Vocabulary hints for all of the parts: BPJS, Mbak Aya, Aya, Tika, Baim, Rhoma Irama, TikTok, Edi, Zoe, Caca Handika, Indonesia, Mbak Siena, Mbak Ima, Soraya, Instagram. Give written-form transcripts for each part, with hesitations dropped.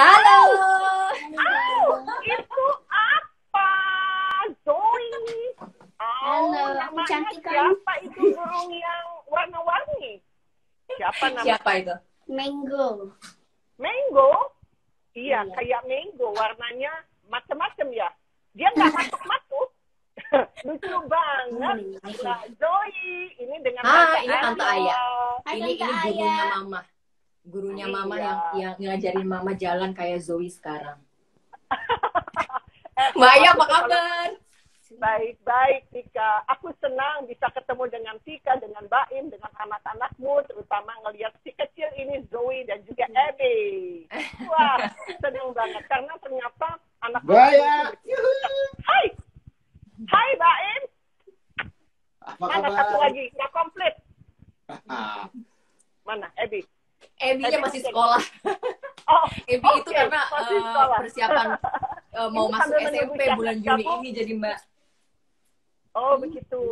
Halo. Itu apa? Zoe. Halo, aku cantik kan? Siapa itu burung yang warna-warni? Siapa namanya? Siapa itu? Mango. Mango? Iya, kayak mango, warnanya macam-macam ya. Dia nggak masuk-masuk. Lucu banget. Nah, Zoe, ini dengan Tante Aya. Ini gurunya Mama. Gurunya Mama yang ngajarin Mama jalan kayak Zoe sekarang. Mbak Aya, apa kabar? Baik-baik, Tika. Aku senang bisa ketemu dengan Tika, dengan Baim, dengan anak-anakmu, terutama ngelihat si kecil ini, Zoe dan juga Edi. Wah, senang banget. Karena ternyata anak Hai! Hai, Baim! Mana satu lagi? Nggak komplit. Mana? Edi? Edi-nya masih sekolah. Oh, Edi itu karena persiapan mau masuk SMP bulan Juni ini jadi Mbak. Oh begitu.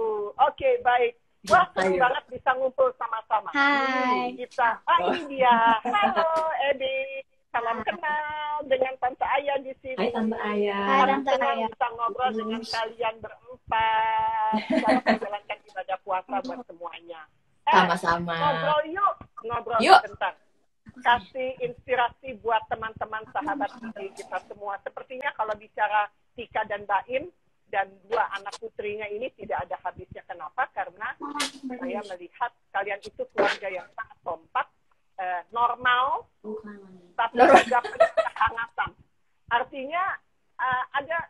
Oke, baik. Wah, senang banget bisa ngumpul sama-sama. Hai. Kita. Ini dia. Halo, Edi. Salam kenal dengan Tante Aya di sini. Hai, Tante Aya. Hai, Tante Aya. Bisa ngobrol dengan kalian berempat. Selamat menjalankan ibadah puasa buat semuanya. Sama-sama. Ngobrol yuk. Ngobrol sebentar. Kasih inspirasi buat teman-teman sahabat kita semua. Sepertinya kalau bicara Tika dan Baim dan dua anak putrinya ini tidak ada habisnya. Kenapa? Karena saya melihat kalian itu keluarga yang sangat kompak, normal, tapi juga penuh kehangatan. Artinya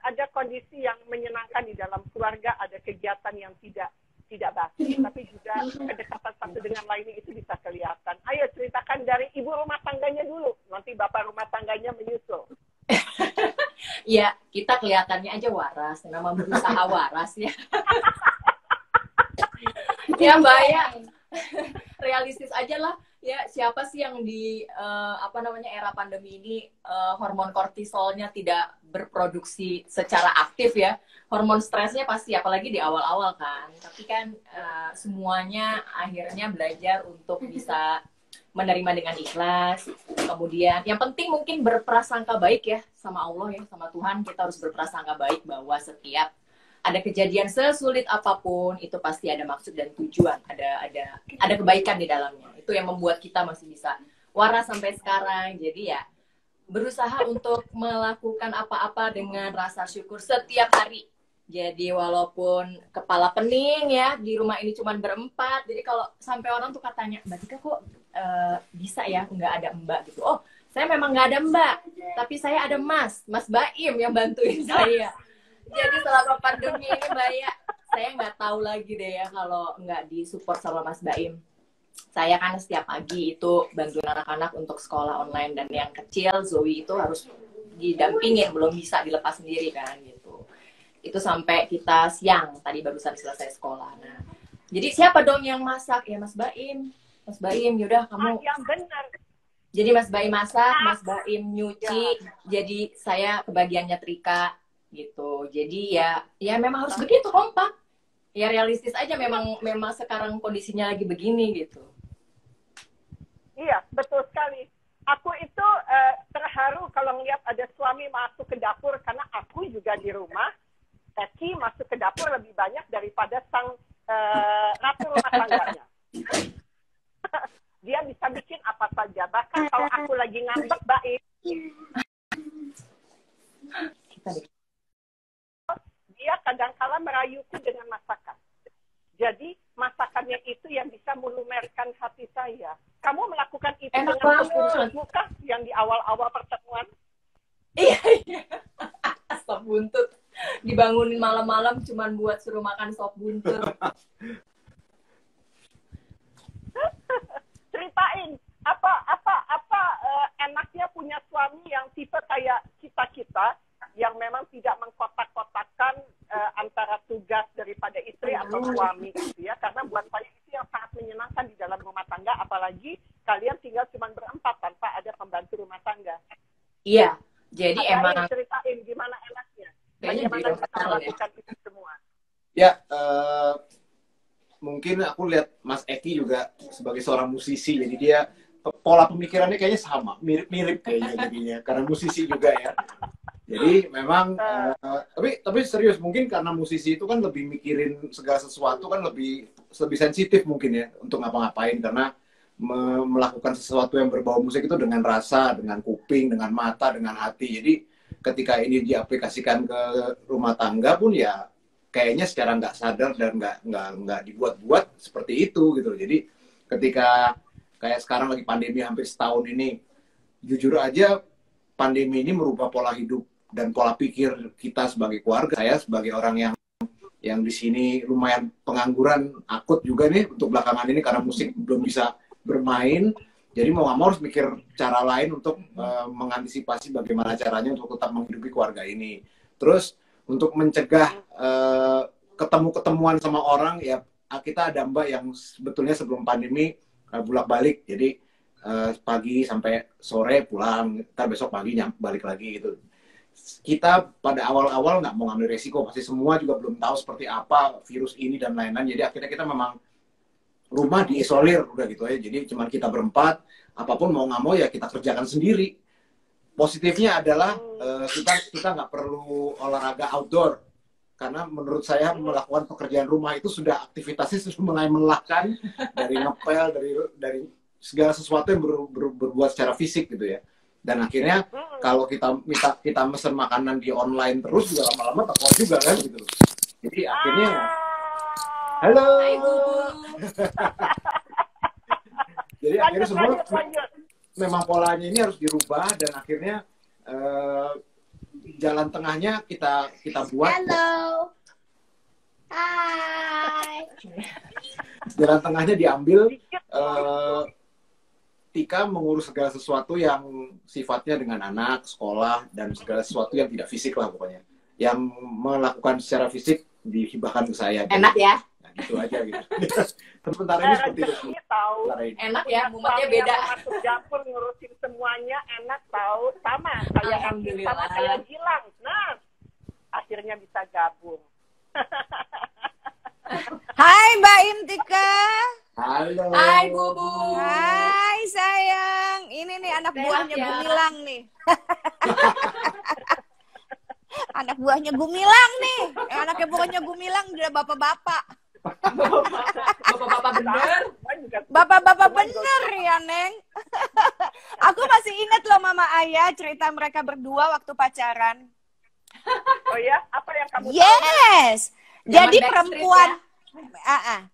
ada kondisi yang menyenangkan di dalam keluarga, ada kegiatan yang tidak basi, tapi juga kedekatan satu dengan lainnya itu bisa kelihatan. Ayo ceritakan dari ibu rumah tangganya dulu, nanti bapak rumah tangganya menyusul. Ya, kita kelihatannya aja waras, nama berusaha waras ya. Ya Mbak ya, realistis aja lah. Ya siapa sih yang di era pandemi ini hormon kortisolnya tidak berproduksi secara aktif ya, hormon stresnya pasti apalagi di awal-awal kan. Tapi kan semuanya akhirnya belajar untuk bisa menerima dengan ikhlas. Kemudian yang penting mungkin berprasangka baik ya sama Allah ya, sama Tuhan. Kita harus berprasangka baik bahwa setiap ada kejadian sesulit apapun itu pasti ada maksud dan tujuan, ada kebaikan di dalamnya. Itu yang membuat kita masih bisa waras sampai sekarang. Jadi ya berusaha untuk melakukan apa-apa dengan rasa syukur setiap hari. Jadi walaupun kepala pening ya, di rumah ini cuma berempat. Jadi kalau sampai orang tuh katanya, Mbak Tika kok bisa ya nggak ada Mbak gitu. Oh, saya memang nggak ada Mbak, tapi saya ada Mas Baim yang bantuin saya. Jadi selama pandemi ini Mbak Aya, saya nggak tahu lagi deh ya kalau nggak disupport sama Mas Baim. Saya kan setiap pagi itu bantuin anak-anak untuk sekolah online, dan yang kecil Zoe itu harus didampingin, belum bisa dilepas sendiri kan gitu. Itu sampai kita siang, tadi barusan selesai sekolah. Nah, jadi siapa dong yang masak? Ya Mas Baim. Mas Baim, yaudah kamu. Yang benar. Jadi Mas Baim masak, Mas Baim nyuci. Jadi saya kebagiannya trika. Gitu, jadi ya memang harus begitu kompak, ya realistis aja, memang sekarang kondisinya lagi begini gitu. Iya, betul sekali. Aku itu terharu kalau ngeliat ada suami masuk ke dapur, karena aku juga di rumah, Eki masuk ke dapur lebih banyak daripada sang ratu rumah tangganya. Dia bisa bikin apa saja, bahkan kalau aku lagi ngambek, baik. Dia kadang-kala merayuku dengan masakan. Jadi masakannya itu yang bisa melumerkan hati saya. Kamu melakukan itu dengan buntut yang di awal-awal pertemuan. Iya. Sop buntut. Dibangunin malam-malam cuman buat suruh makan sop buntut. Ceritain apa enaknya punya suami yang tipe kayak kita-kita yang memang tidak mengkotak-kotakkan antara tugas daripada istri atau suami gitu ya, karena buat saya itu yang sangat menyenangkan di dalam rumah tangga, apalagi kalian tinggal cuma berempat tanpa ada pembantu rumah tangga. Iya, jadi emang ceritain gimana enaknya, bagaimana kita melakukan itu semua. Ya, mungkin aku lihat Mas Eki juga sebagai seorang musisi, jadi dia pola pemikirannya kayaknya sama, mirip-mirip kayaknya jadinya, karena musisi juga ya. Jadi memang, tapi serius, mungkin karena musisi itu kan lebih mikirin segala sesuatu kan lebih sensitif mungkin ya untuk ngapa-ngapain, karena melakukan sesuatu yang berbau musik itu dengan rasa, dengan kuping, dengan mata, dengan hati. Jadi ketika ini diaplikasikan ke rumah tangga pun ya kayaknya secara nggak sadar dan nggak dibuat-buat seperti itu gitu. Jadi ketika kayak sekarang lagi pandemi hampir setahun ini, jujur aja pandemi ini merubah pola hidup dan pola pikir kita sebagai keluarga. Saya sebagai orang yang di sini lumayan pengangguran, akut juga nih untuk belakangan ini karena musik belum bisa bermain. Jadi mau nggak mau harus mikir cara lain untuk mengantisipasi bagaimana caranya untuk tetap menghidupi keluarga ini. Terus untuk mencegah ketemu-ketemuan sama orang, ya kita ada Mbak yang sebetulnya sebelum pandemi bolak-balik. Jadi pagi sampai sore pulang, ntar besok pagi balik lagi gitu. Kita pada awal-awal nggak mau ngambil resiko, pasti semua juga belum tahu seperti apa virus ini dan lain-lain. Jadi akhirnya kita memang rumah diisolir, udah gitu aja. Jadi cuma kita berempat, apapun mau nggak mau ya kita kerjakan sendiri. Positifnya adalah kita nggak perlu olahraga outdoor, karena menurut saya melakukan pekerjaan rumah itu sudah aktivitasnya sudah mulai melelahkan, dari ngepel, dari segala sesuatu yang berbuat secara fisik gitu ya. Dan akhirnya kalau kita mesen makanan di online terus juga lama-lama tekor juga kan gitu. Jadi akhirnya halo. Jadi akhirnya semua memang polanya ini harus dirubah, dan akhirnya jalan tengahnya kita buat. Halo. Hai. Jalan tengahnya diambil. Tika mengurus segala sesuatu yang sifatnya dengan anak, sekolah, dan segala sesuatu yang tidak fisik lah pokoknya. Yang melakukan secara fisik dihibahkan ke saya. Enak gitu. Ya? Nah, gitu aja gitu. Sementara ini seperti itu. Enak ya, mumatnya beda. Masuk dapur ngurusin semuanya, enak tahu. Sama, kayak Ambil, sama kayak Gilang. Nah, akhirnya bisa gabung. Hai Mbak Im, Tika. Halo. Hai Bubu. Hai sayang. Ini nih anak buahnya Gumilang nih. Anak buahnya Gumilang nih. Anaknya buahnya Gumilang udah bapak-bapak. Bapak-bapak bener. Bapak-bapak bener ya Neng. Aku masih ingat loh Mama Aya, cerita mereka berdua waktu pacaran. Oh ya? Apa yang kamu tahu? Yes. Jadi perempuan.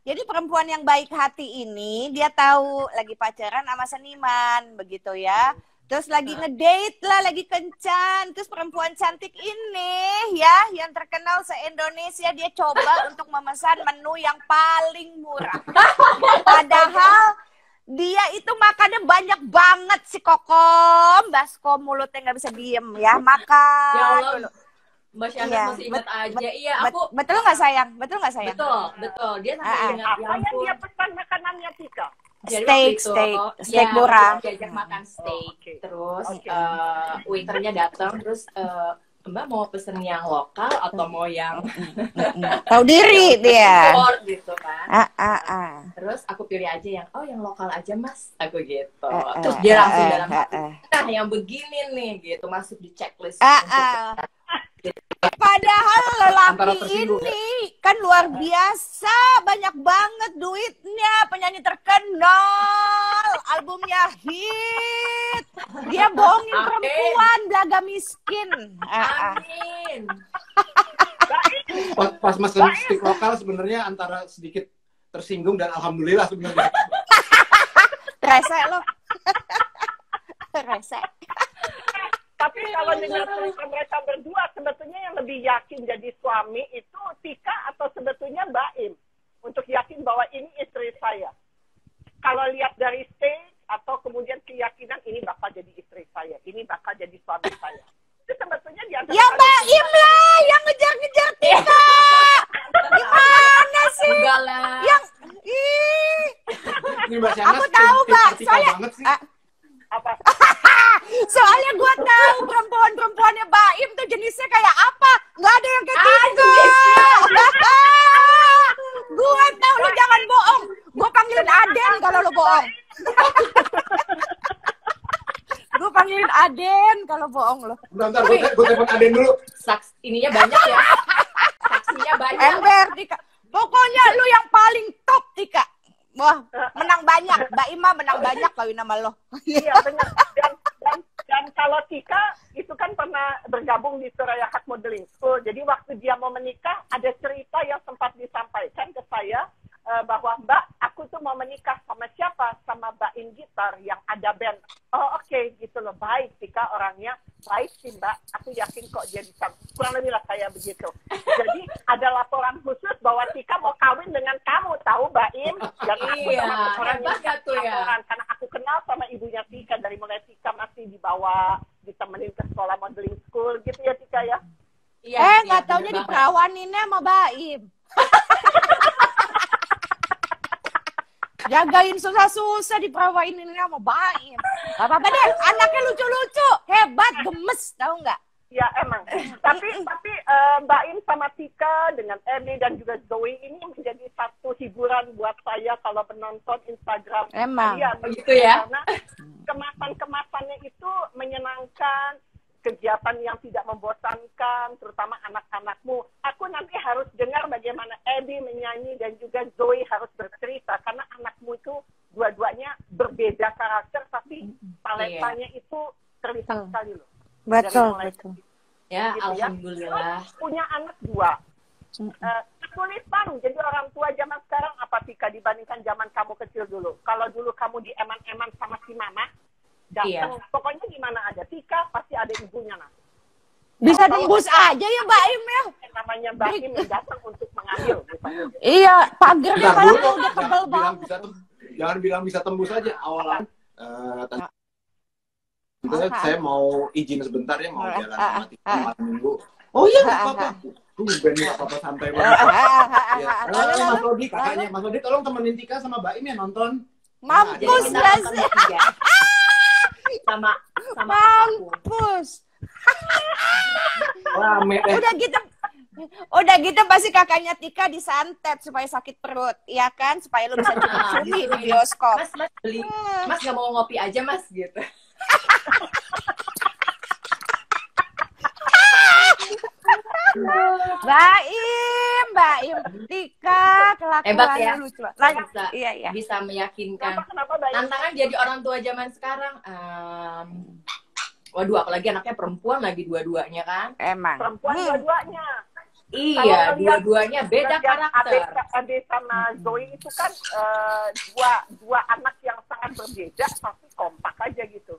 Jadi perempuan yang baik hati ini dia tahu lagi pacaran sama seniman begitu ya. Terus lagi ngedate lah, lagi kencan. Terus perempuan cantik ini ya yang terkenal se-Indonesia dia coba untuk memesan menu yang paling murah. Padahal dia itu makannya banyak banget si kokom, basko mulutnya nggak bisa diem ya makan. Ya Mbak Siena masih ingat aja. Iya, aku betul nggak sayang? Betul nggak sayang? Betul. Dia sampai ingat. Apa yang dia pesan makanannya Tika? Steak murah. Diajak makan steak. Terus waiternya datang. Terus Mbak mau pesen yang lokal atau mau yang tahu diri dia? Gitu kan. Terus aku pilih aja yang lokal aja Mas. Aku gitu. Terus dia langsung dalam hati. Nah yang begini nih gitu masuk di checklist. Padahal lelaki ini kan luar biasa, banyak banget duitnya, penyanyi terkenal, albumnya hit, dia bohongin perempuan, daga miskin. Amin. Pas mas stick lokal sebenarnya antara sedikit tersinggung dan alhamdulillah sebenarnya. Rese lo, rese. Tapi kalau dengar cerita mereka berdua, sebetulnya yang lebih yakin jadi suami itu Tika atau sebetulnya Baim untuk yakin bahwa ini istri saya. Kalau lihat dari stage atau kemudian keyakinan ini bakal jadi istri saya, ini bakal jadi suami saya. Itu sebetulnya diantara. Ya Baim lah yang ngejar-ngejar Tika. Gimana sih? Yang ih. Aku tahu Mbak, soalnya. Soalnya gue tahu perempuan-perempuannya Baim tuh jenisnya kayak apa. Nggak ada yang kayak Tika. Gue tahu, lu jangan bohong. Gue panggilin Aden kalau lu bohong. Aden kalau bohong loh. Bentar, gue telepon Aden dulu. Saks, ininya banyak ya. Saksinya banyak. Ember, Tika. Pokoknya lu yang paling top, Tika. Wah, menang banyak. Mbak Ima menang banyak kawin sama lo. Iya, benar. Dan kalau Tika itu kan pernah bergabung di Soraya Hak Modeling School. Jadi waktu dia mau menikah, ada cerita yang sempat disampaikan ke saya bahwa Mbak, aku tuh mau menikah sama siapa? Sama Mbak In Gitar yang ada band. Oh oke, gitu loh. Baik, Tika orangnya. Baik sih Mbak, aku yakin kok dia bisa. Kurang lebih lah saya begitu. Jadi ada laporan khusus bahwa Tika mau kawin dengan kamu, tahu Mbak Im? Dan aku sama orang yang karena aku kenal sama ibunya Tika dari mulai Tika masih dibawa, ditemenin ke sekolah modeling school gitu ya Tika ya? Iya, nggak taunya diperawaninnya sama Baim. Jagain susah-susah diperawaninnya sama Baim. Apa-apa deh, anaknya lucu-lucu, hebat, gemes, tahu nggak? Ya emang. Tapi Mbak Im sama Tika dengan Edi dan juga Zoe ini menjadi satu hiburan buat saya kalau penonton Instagram. Emang. Iya, begitu ya. Karena kemasan-kemasannya itu menyenangkan, kegiatan yang tidak membosankan, terutama anak-anakmu. Aku nanti harus dengar bagaimana Edi menyanyi dan juga Zoe harus bercerita karena anakmu itu dua-duanya berbeda karakter tapi talentanya itu terlihat sekali loh. Betul, betul. Ya, gitu, alhamdulillah. Ya. Punya anak dua. Kesulitan jadi orang tua zaman sekarang apa Tika dibandingkan zaman kamu kecil dulu? Kalau dulu kamu dieman-eman sama si mama, datang pokoknya gimana aja Tika pasti ada ibunya nanti. Bisa tembus aja ya Mbak Im ya. Namanya Mbak Im datang untuk mengambil. Iya, pagernya malah udah tebal banget. Jangan bilang bisa tembus aja awalan. Saya mau izin sebentar ya, mau jalan sama Tika malam minggu. Oh iya, nggak apa-apa. Tuh, Ben, nggak apa-apa, santai banget. Mas Lodi, katanya. Mas Lodi, tolong temenin Tika sama Baim ya, nonton. Mampus, Mas. Sama mampus. Udah gitu pasti kakaknya Tika disantet supaya sakit perut, ya kan? Supaya lu bisa cukup sumi di bioskop. Mas, beli. Mas, nggak mau ngopi aja, Mas, gitu. Baim, Tika kelakuan ya. Lucu, bisa, bisa meyakinkan. Kenapa, tantangan jadi orang tua zaman sekarang, waduh, apalagi anaknya perempuan lagi dua-duanya kan? Emang. Perempuan dua-duanya. Iya, dua-duanya beda karakter. Ade sama Zoe itu kan dua anak yang sangat berbeda, tapi kompak aja gitu.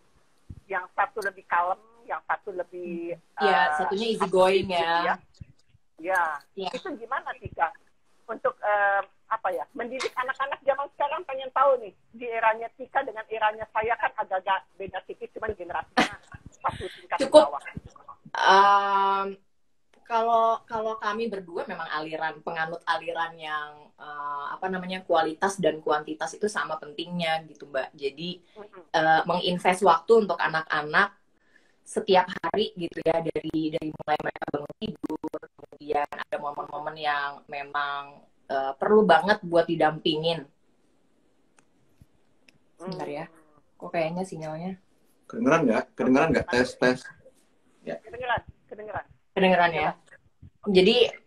Yang satu lebih kalem, yang satu lebih... Iya, satunya easy going ya. Iya, itu gimana Tika? Untuk mendidik anak-anak zaman sekarang pengen tahu nih, di eranya Tika dengan eranya saya kan agak-agak beda tipis, cuman generasinya satu tingkat ke bawah. Kalau kami berdua memang penganut aliran yang kualitas dan kuantitas itu sama pentingnya gitu Mbak. Jadi menginvest waktu untuk anak-anak setiap hari gitu ya, dari mulai mereka bangun tidur, kemudian ada momen-momen yang memang perlu banget buat didampingin. Bentar ya. Kok kayaknya sinyalnya? Kedengeran nggak? Tes. Ya. Kedengeran ya. Jadi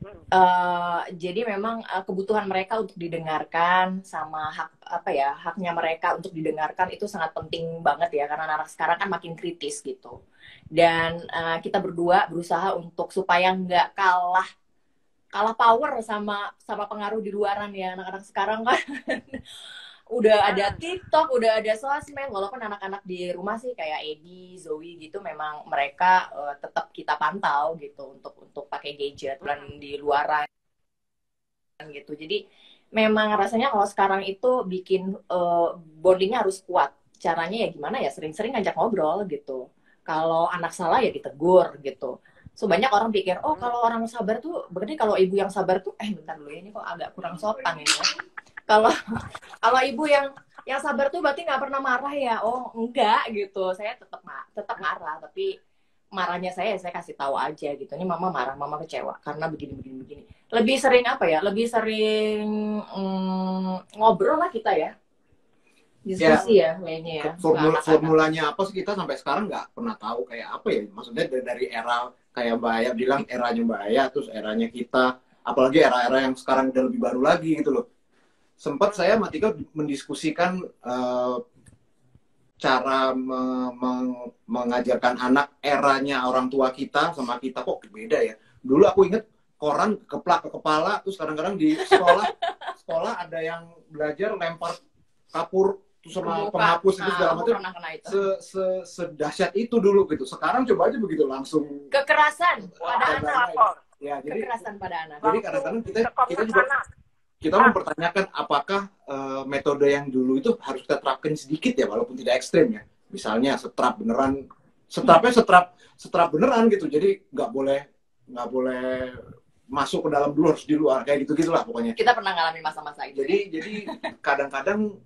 memang kebutuhan mereka untuk didengarkan sama haknya mereka untuk didengarkan itu sangat penting banget ya, karena anak sekarang kan makin kritis gitu. Dan kita berdua berusaha untuk supaya nggak kalah power sama pengaruh di luaran ya, anak-anak sekarang kan. Udah ada TikTok, udah ada sosmed, walaupun anak-anak di rumah sih kayak Edi, Zoe gitu memang mereka tetap kita pantau gitu untuk pakai gadget dan di luaran gitu. Jadi memang rasanya kalau sekarang itu bikin bondingnya harus kuat. Caranya ya gimana ya, sering-sering ngajak ngobrol gitu. Kalau anak salah ya ditegur gitu. So, banyak orang pikir, oh kalau orang sabar tuh, berarti kalau ibu yang sabar tuh, bentar dulu ya, ini kok agak kurang sopan ya. Kalau ibu yang sabar tuh berarti nggak pernah marah ya? Oh enggak gitu, saya tetap marah, tapi marahnya saya kasih tahu aja gitu. Ini mama marah, mama kecewa karena begini. Lebih sering ngobrol lah kita ya. diskusi ya kayaknya ya. Formulanya apa sih kita sampai sekarang nggak pernah tahu kayak apa ya. Maksudnya dari era kayak Mbak Aya bilang eranya Mbak Aya, terus eranya kita, apalagi era-era yang sekarang udah lebih baru lagi gitu loh. Sempat saya sama Tika mendiskusikan cara mengajarkan anak eranya orang tua kita sama kita kok beda ya. Dulu aku inget koran keplak ke kepala, terus kadang-kadang di sekolah ada yang belajar lempar kapur sama penghapus itu segala macam. Sedahsyat itu dulu gitu. Sekarang coba aja begitu langsung kekerasan pada anak. Ya, jadi kekerasan pada anak. Jadi kadang-kadang kita juga kita mempertanyakan apakah metode yang dulu itu harus kita terapkan sedikit ya, walaupun tidak ekstrim ya. Misalnya setrap beneran, setrap beneran gitu. Jadi nggak boleh masuk ke dalam dulu, harus di luar, kayak gitu-gitulah pokoknya. Kita pernah ngalamin masa-masa itu. Jadi kadang-kadang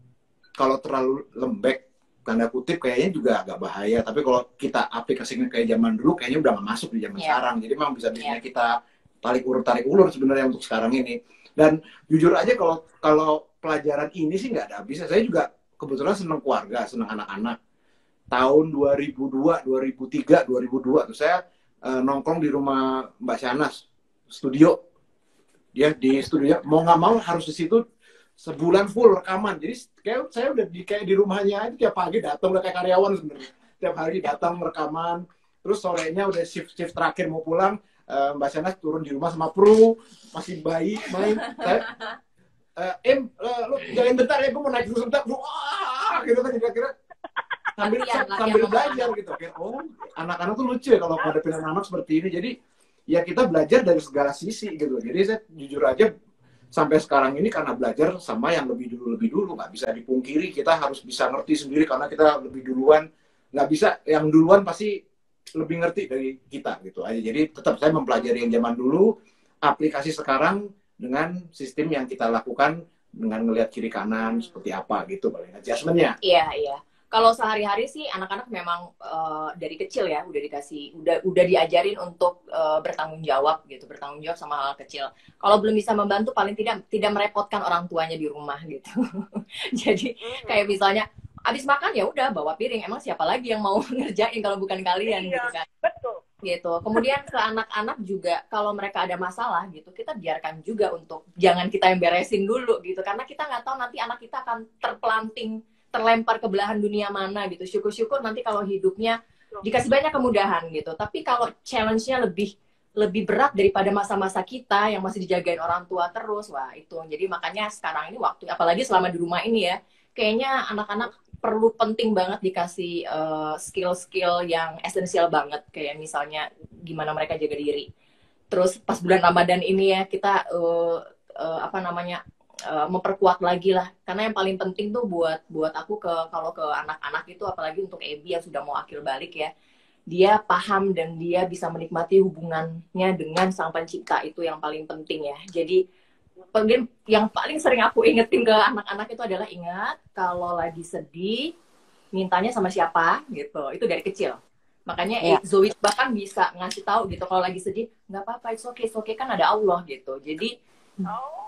kalau terlalu lembek, tanda kutip, kayaknya juga agak bahaya. Tapi kalau kita aplikasinya kayak zaman dulu, kayaknya udah nggak masuk di zaman sekarang. Jadi memang bisa-bisanya kita tarik ulur sebenarnya untuk sekarang ini. Dan jujur aja kalau pelajaran ini sih nggak ada habisnya. Saya juga kebetulan seneng keluarga, seneng anak-anak. Tahun 2002, 2003, 2002 tuh saya nongkrong di rumah Mbak Siena. Studio dia di studionya mau nggak mau harus di situ sebulan full rekaman. Jadi kayak saya udah kayak di rumahnya aja, tiap pagi datang udah kayak karyawan sebenarnya, tiap hari datang rekaman, terus sorenya udah shift terakhir mau pulang, Mbak Siena turun di rumah sama Pru masih bayi main, lu jalan bentar ya, gue mau naik dulu sebentar, gitu kan, kira-kira sambil belajar gitu. Oh, anak-anak tuh lucu ya kalau pada pilihan anak seperti ini. Jadi ya kita belajar dari segala sisi gitu. Jadi saya jujur aja sampai sekarang ini karena belajar sama yang lebih dulu nggak bisa dipungkiri. Kita harus bisa ngerti sendiri karena kita lebih duluan. Nggak bisa yang duluan pasti lebih ngerti dari kita gitu aja. Jadi tetap saya mempelajari yang zaman dulu, aplikasi sekarang dengan sistem yang kita lakukan dengan ngelihat kiri kanan seperti apa gitu paling adjustmentnya. Iya. Kalau sehari-hari sih anak-anak memang dari kecil ya udah diajarin untuk bertanggung jawab gitu, bertanggung jawab sama hal kecil. Kalau belum bisa membantu paling tidak merepotkan orang tuanya di rumah gitu. Jadi kayak misalnya abis makan ya udah bawa piring, emang siapa lagi yang mau ngerjain kalau bukan kalian gitu kan. Betul. Gitu. Kemudian ke anak-anak juga kalau mereka ada masalah gitu, kita biarkan juga untuk jangan kita yang beresin dulu gitu, karena kita nggak tahu nanti anak kita akan terpelanting, terlempar ke belahan dunia mana gitu. Syukur-syukur nanti kalau hidupnya dikasih banyak kemudahan gitu. Tapi kalau challenge-nya lebih berat daripada masa-masa kita yang masih dijagain orang tua terus, wah itu. Jadi makanya sekarang ini waktu, apalagi selama di rumah ini ya, kayaknya anak-anak penting banget dikasih skill-skill yang esensial banget. Kayak misalnya gimana mereka jaga diri. Terus pas bulan Ramadan ini ya, kita memperkuat lagi lah, karena yang paling penting tuh buat aku kalau ke anak-anak itu, apalagi untuk Aby yang sudah mau akil balik ya, dia paham dan dia bisa menikmati hubungannya dengan Sang Pencipta, itu yang paling penting ya. Jadi yang paling sering aku ingetin ke anak-anak itu adalah ingat kalau lagi sedih mintanya sama siapa gitu, itu dari kecil. Makanya Zoe bahkan bisa ngasih tahu gitu kalau lagi sedih, nggak apa-apa, it's okay, kan ada Allah gitu. Jadi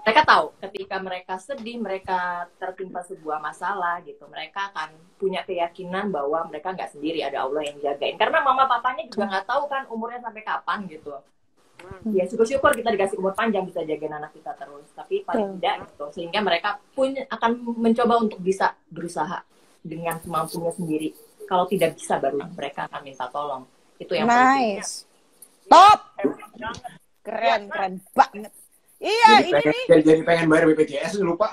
mereka tahu ketika mereka sedih, mereka tertimpa sebuah masalah gitu, mereka akan punya keyakinan bahwa mereka nggak sendiri, ada Allah yang jagain. Karena mama papanya juga nggak tahu kan umurnya sampai kapan gitu. Ya syukur-syukur kita dikasih umur panjang bisa jagain anak kita terus. Tapi paling tidak gitu, sehingga mereka pun akan mencoba untuk bisa berusaha dengan semampunya sendiri. Kalau tidak bisa baru mereka akan minta tolong. Itu yang penting. Nice. Top. Keren banget. Iya, jadi pengen bayar BPJS lupa.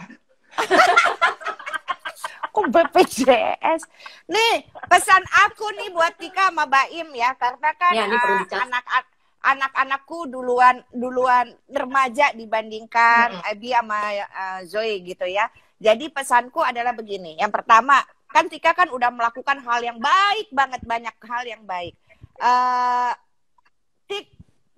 Kok BPJS? Nih, pesan aku nih buat Tika sama Baim ya, karena kan ya, anak-anakku duluan remaja dibandingkan Aby sama Zoe gitu ya. Jadi pesanku adalah begini. Yang pertama, kan Tika kan udah melakukan hal yang baik banget, banyak hal yang baik.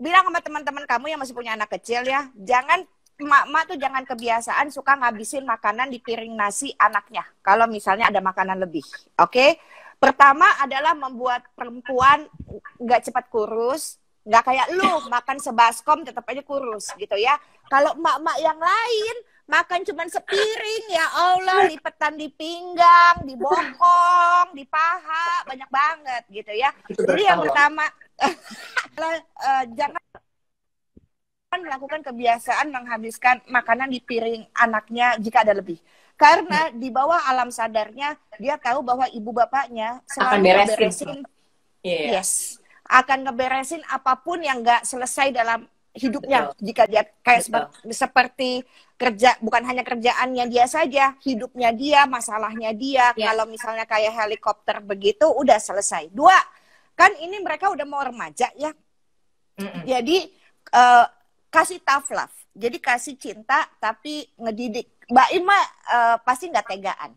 Bilang sama teman-teman kamu yang masih punya anak kecil ya, jangan emak-emak tuh jangan kebiasaan suka ngabisin makanan di piring nasi anaknya kalau misalnya ada makanan lebih. Oke? Pertama adalah membuat perempuan nggak cepat kurus, nggak kayak lu makan sebaskom tetap aja kurus gitu ya. Kalau emak-emak yang lain Makan cuman sepiring, ya Allah, lipetan di pinggang, di bokong, di paha, banyak banget gitu ya. Jadi yang pertama, jangan melakukan kebiasaan menghabiskan makanan di piring anaknya jika ada lebih. Karena di bawah alam sadarnya, dia tahu bahwa ibu bapaknya selalu akan beresin. Yes. Akan ngeberesin apapun yang nggak selesai dalam hidupnya. Betul. Jika dia kayak seperti kerja, bukan hanya kerjaannya dia saja, hidupnya dia, masalahnya dia. Yeah. Kalau misalnya kayak helikopter begitu, udah selesai. Dua, kan ini mereka udah mau remaja ya. Jadi kasih tough love, jadi kasih cinta tapi ngedidik. Mbak Ima pasti nggak tegaan,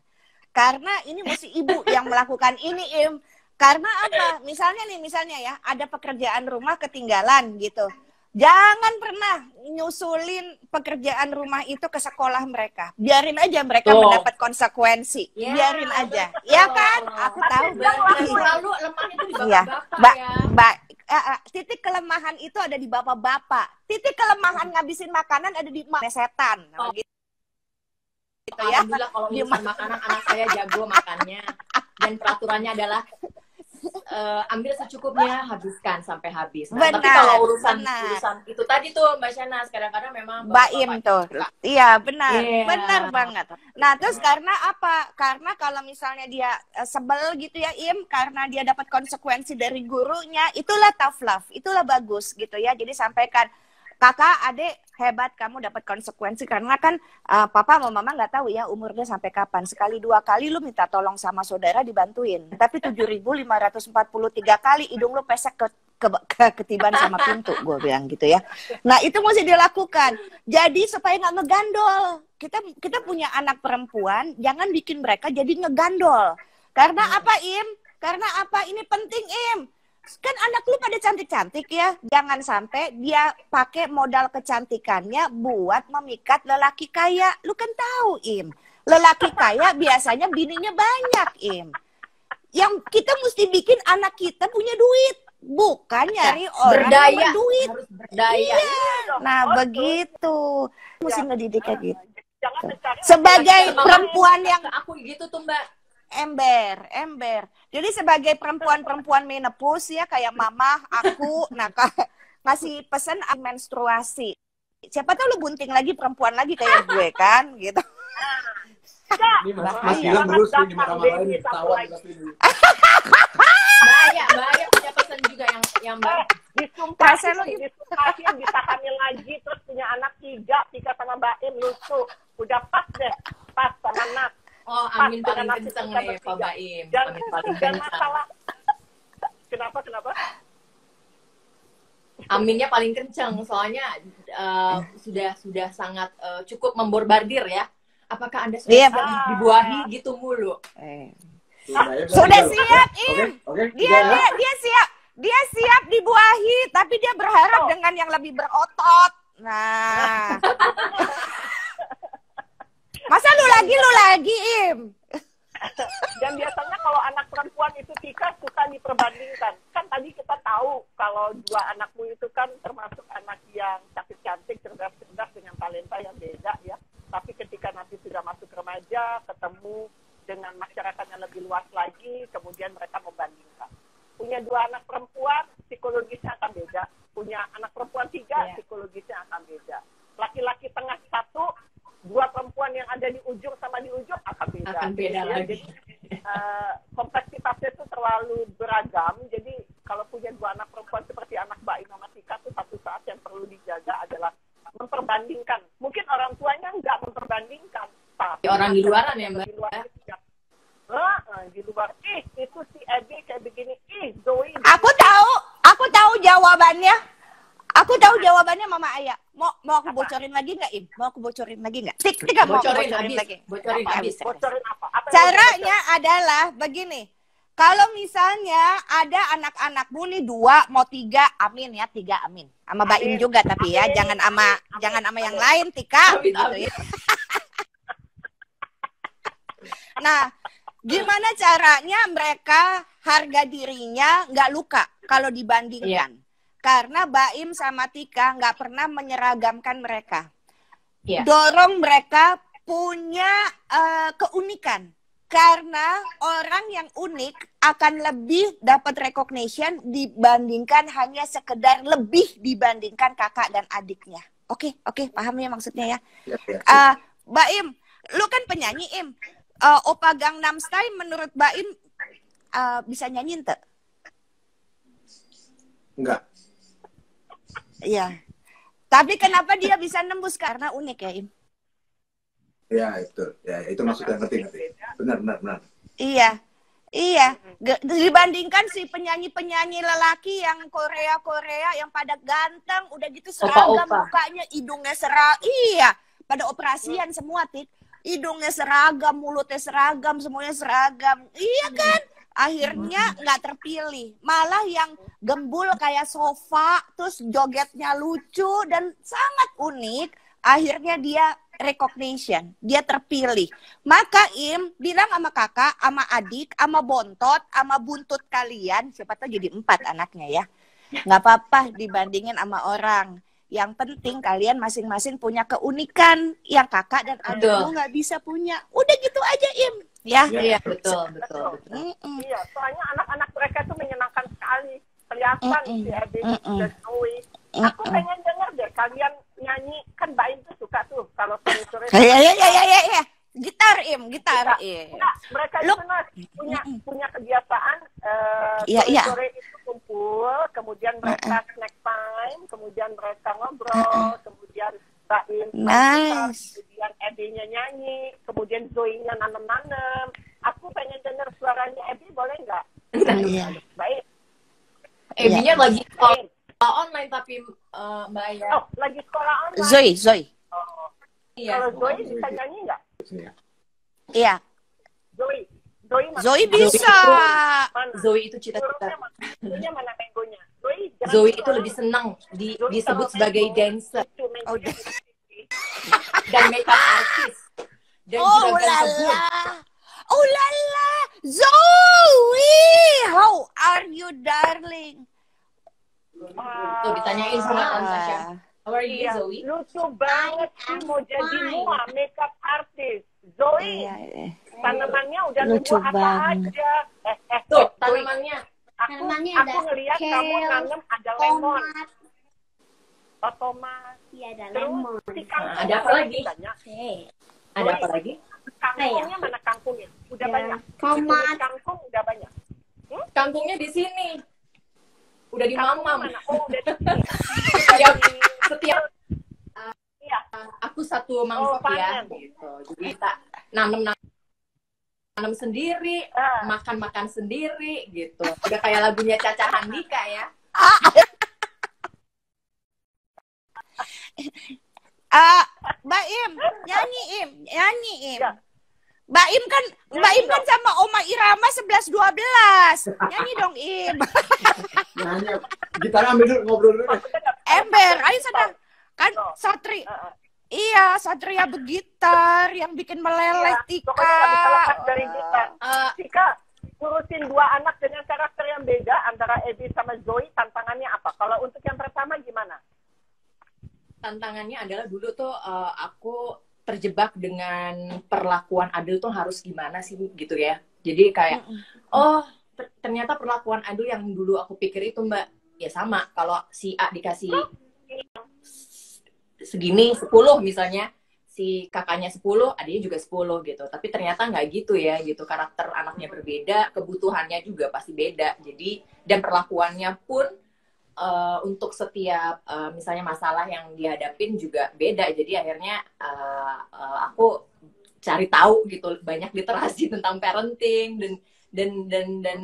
karena ini mesti ibu yang melakukan ini, Im. Karena apa? Misalnya nih, misalnya ya, ada pekerjaan rumah ketinggalan gitu. Jangan pernah nyusulin pekerjaan rumah itu ke sekolah mereka. Biarin aja mereka mendapat konsekuensi. Yeah, biarin aja. Betul. Ya kan? Aku tahu banget. Lalu lemah itu di bapak-bapak ya. Titik kelemahan itu ada di bapak-bapak. Titik kelemahan ngabisin makanan ada di setan. Gitu ya. Alhamdulillah kalau ngabisin makanan anak saya jago makannya. Dan peraturannya adalah ambil secukupnya, habiskan sampai habis. Nah, benar, tapi kalau urusan itu tadi tuh Mbak Siena, kadang-kadang memang Baim tuh, iya benar, benar banget. Nah terus karena apa? Karena kalau misalnya dia sebel gitu ya, Im, karena dia dapat konsekuensi dari gurunya, itulah tough love, itulah bagus gitu ya. Jadi sampaikan, kakak, adik, hebat kamu dapat konsekuensi. Karena kan papa sama mama nggak tahu ya umurnya sampai kapan. Sekali dua kali lu minta tolong sama saudara dibantuin. Tapi 7.543 kali hidung lu pesek ketiban sama pintu. Gue bilang gitu ya. Nah itu mesti dilakukan. Jadi supaya nggak ngegandol. Kita punya anak perempuan, jangan bikin mereka jadi ngegandol. Karena apa, Im? Karena apa? Ini penting, Im. Kan anak lu pada cantik-cantik ya. Jangan sampai dia pakai modal kecantikannya buat memikat lelaki kaya. Lu kan tahu, Im, lelaki kaya biasanya bininya banyak, Im. Yang kita mesti bikin anak kita punya duit, bukan nyari orang berdaya, duit. Harus berdaya. Iya. Nah, begitu. Mesti ngedidik kayak gitu. Sebagai perempuan yang aku gitu tuh, Mbak. Ember, ember. Jadi sebagai perempuan-perempuan menopause ya, kayak mama, aku, nah ngasih pesan menstruasi. Siapa tahu lu bunting lagi perempuan lagi kayak gue kan, gitu. Ini mas juga terus di mana-mana ini ketawa juga sini. Mbak Aya punya pesan juga yang Mbak. Disumpahin bisa hamil lagi, terus punya anak tiga sama Mbak Im, lucu. Udah pas deh, pas sama anak. Oh, amin paling kenceng ya, Pak Baim. Jangan masalah. Kenapa? Aminnya paling kenceng, soalnya sudah sangat cukup memborbardir ya. Apakah Anda sudah dibuahi gitu mulu? Sudah siap, Im. Dia siap. Dia siap dibuahi, tapi dia berharap dengan yang lebih berotot. Nah. Masa lu lagi, Im? Dan biasanya kalau anak perempuan itu, Tika, suka diperbandingkan. Kan tadi kita tahu kalau dua anakmu itu kan termasuk anak yang cantik-cantik, cerdas-cerdas dengan talenta yang beda ya. Tapi ketika nanti sudah masuk remaja, ketemu dengan masyarakat yang lebih luas lagi, kemudian mereka membandingkan. Punya dua anak perempuan, psikologisnya akan beda. Punya anak perempuan tiga, psikologisnya akan beda. Laki-laki tengah satu, dua perempuan yang ada di ujung sama di ujung akan beda. Akan beda lagi. Jadi, kompleksitasnya itu terlalu beragam. Jadi kalau punya dua anak perempuan seperti anak Mbak Ima sama Tika, itu satu saat yang perlu dijaga adalah memperbandingkan. Mungkin orang tuanya nggak memperbandingkan, tapi orang di luaran ya, Mbak. Di luar. Ih, itu si Edi kayak begini. Ih, Zoe. Aku tahu jawabannya. Aku tahu jawabannya Mama Aya. Mau aku bocorin lagi nggak, Im? Mau aku bocorin lagi nggak? Tika mau bocorin lagi. Bocorin apa? Caranya adalah begini. Kalau misalnya ada anak-anakmu nih dua, mau tiga, amin ya, tiga amin. Sama Baim juga tapi ya, jangan sama yang lain, Tika. Amin. Gitu ya. Nah, gimana caranya mereka harga dirinya nggak luka kalau dibandingkan? Karena Baim sama Tika nggak pernah menyeragamkan mereka. dorong mereka punya keunikan. Karena orang yang unik akan lebih dapat recognition dibandingkan hanya sekedar lebih dibandingkan kakak dan adiknya. Oke, oke, paham ya maksudnya ya. Mbak Im, lu kan penyanyi Im. Opa Gang Nam Style menurut Mbak Im bisa nyanyi nte? Enggak. Iya. Tapi kenapa dia bisa nembus? Karena unik ya Im. Ya itu, maksudnya ngerti. Benar. Iya, iya. Dibandingkan si penyanyi-penyanyi lelaki yang Korea yang pada ganteng, udah gitu seragam mukanya, hidungnya seragam. Iya, pada operasian semua Tik. Hidungnya seragam, mulutnya seragam, semuanya seragam. Iya kan? Akhirnya nggak terpilih. Malah yang gembul kayak sofa, terus jogetnya lucu dan sangat unik. Akhirnya dia recognition, dia terpilih. Maka Im bilang sama kakak, sama adik, sama bontot, sama buntut kalian, siapa tahu jadi 4 anaknya ya, nggak apa-apa dibandingin sama orang. Yang penting kalian masing-masing punya keunikan yang kakak dan adik lu nggak bisa punya. Udah gitu aja Im. Ya, iya betul. Iya, soalnya anak-anak mereka itu menyenangkan sekali, kelihatan si Edi dan Zoe. Aku pengen denger deh kalian nyanyi, kan Baim tuh suka tuh kalau sore-sore. Iya. Gitar Im. Nah, mereka itu punya kebiasaan sore itu kumpul, kemudian mereka snack time, kemudian mereka ngobrol, kemudian Baim kemudian Edi-nya nyanyi, kemudian Zoe-nya nanem-nanem. Aku pengen denger suaranya Edi, boleh nggak? Iya. Baik. Edi-nya lagi online tapi Mbak Aya. Oh, lagi sekolah online. Zoe. Oh. Iya. Kalau Zoe bisa nyanyi nggak? Iya. Zoe bisa. Zoe itu cita-cita. Zoe mana menggonya? Zoe itu lebih senang disebut sebagai dancer. Oh, dan makeup artist. Dan juga lala. Oh lala. Zoe, how are you darling? Tuh ditanyain sama Caca. How are you, Zoe? Lucu banget sih mau jadi mua makeup artist. Zoe, tanamannya udah lucu apa aja. Tuh tanamannya. Aku ngelihat kamu tanam ada lemon. Tomat. Iya ada lemon. Ada apa lagi? Kangkungnya mana kangkungnya? Udah banyak. Kangkung udah banyak. Kangkungnya di sini. Udah di mamam. Oh, udah di sini. Setiap aku satu mangkok ya gitu. Jadi kita nanam sendiri, makan sendiri gitu. Udah kayak lagunya Caca Handika ya. Mbak Im, nyanyi Im. Mbak Im kan sama Rhoma Irama 11-12. Nyanyi dong Im. Nyanyi. Gitar ambil dulu, ngobrol dulu. Ember, ayo sadar. Kan Satria. Iya, Satria bergitar yang bikin meleleh Tika. Tika, ngurusin 2 anak dengan karakter yang beda antara Aby sama Zoe, tantangannya apa? Kalau untuk yang pertama gimana? Tantangannya adalah dulu tuh aku terjebak dengan perlakuan adil tuh harus gimana sih gitu ya. Jadi kayak ternyata perlakuan adil yang dulu aku pikir itu Mbak ya sama kalau si A dikasih segini 10 misalnya, si kakaknya 10, adiknya juga 10 gitu. Tapi ternyata nggak gitu ya gitu. Karakter anaknya berbeda, kebutuhannya juga pasti beda. Jadi dan perlakuannya pun untuk setiap misalnya masalah yang dihadapin juga beda, jadi akhirnya aku cari tahu gitu, banyak literasi tentang parenting dan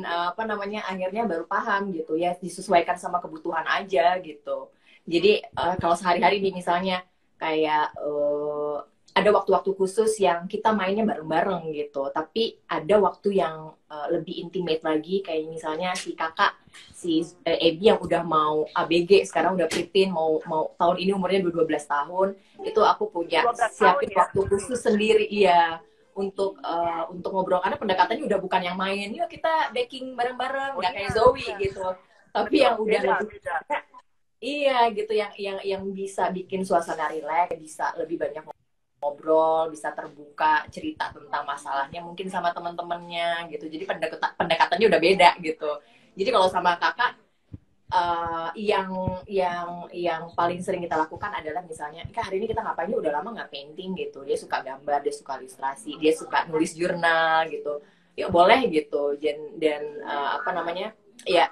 apa namanya, akhirnya baru paham gitu ya, disesuaikan sama kebutuhan aja gitu. Jadi kalau sehari-hari nih misalnya kayak ada waktu-waktu khusus yang kita mainnya bareng-bareng gitu, tapi ada waktu yang lebih intimate lagi, kayak misalnya si kakak Edi yang udah mau ABG, sekarang udah preteen, mau tahun ini umurnya 12 tahun, itu aku punya siapin waktu khusus sendiri iya untuk ngobrol, karena pendekatannya udah bukan yang main yuk kita baking bareng-bareng, nggak kayak Zoe gitu, tapi yang udah Iya gitu, yang bisa bikin suasana rileks, bisa lebih banyak ngobrol, bisa terbuka cerita tentang masalahnya mungkin sama teman-temannya gitu. Jadi pendekatannya udah beda gitu. Jadi kalau sama kakak yang paling sering kita lakukan adalah misalnya, Kak, hari ini kita ngapain? Udah lama nggak painting gitu. Dia suka gambar, dia suka ilustrasi, dia suka nulis jurnal gitu. Ya boleh gitu. Ya,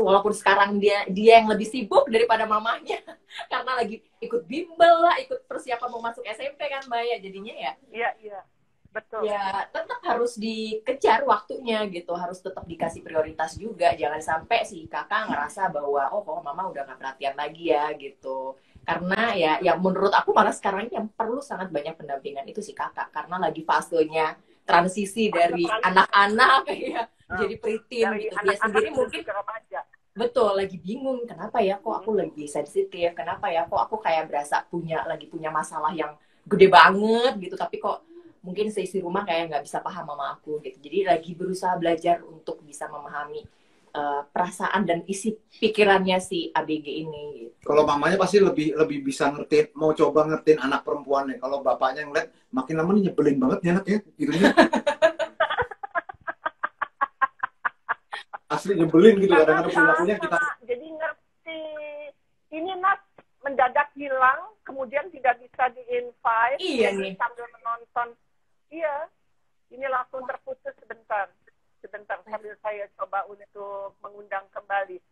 walaupun sekarang dia yang lebih sibuk daripada mamanya karena lagi ikut bimbel lah, ikut persiapan mau masuk SMP kan Mbak ya, jadinya ya. Iya, iya. Betul. Ya, tetap harus dikejar waktunya gitu, harus tetap dikasih prioritas juga. Jangan sampai si kakak ngerasa bahwa kok mama udah gak perhatian lagi ya gitu. Karena ya menurut aku malah sekarang yang perlu sangat banyak pendampingan itu si kakak, karena lagi fasenya transisi dari anak-anak ya, jadi pritin gitu. Dia sendiri mungkin betul lagi bingung, kenapa ya kok aku lagi sensitif, kenapa ya kok aku kayak berasa punya masalah yang gede banget gitu, tapi kok mungkin seisi rumah kayak nggak bisa paham mama aku gitu. Jadi lagi berusaha belajar untuk bisa memahami perasaan dan isi pikirannya si ABG ini gitu. Kalau mamanya pasti lebih bisa ngertiin, mau coba ngertiin anak perempuannya. Kalau bapaknya ngeliat makin lama nih nyebelin banget nih anaknya gitunya. Asli nyebelin gitu kadang-kadang perilakunya kita. Jadi ngerti ini Nas mendadak hilang, kemudian tidak bisa di-invite. Iya nih. Sambil menonton. Iya. Ini langsung terputus sebentar. Sambil saya coba untuk mengundang kembali.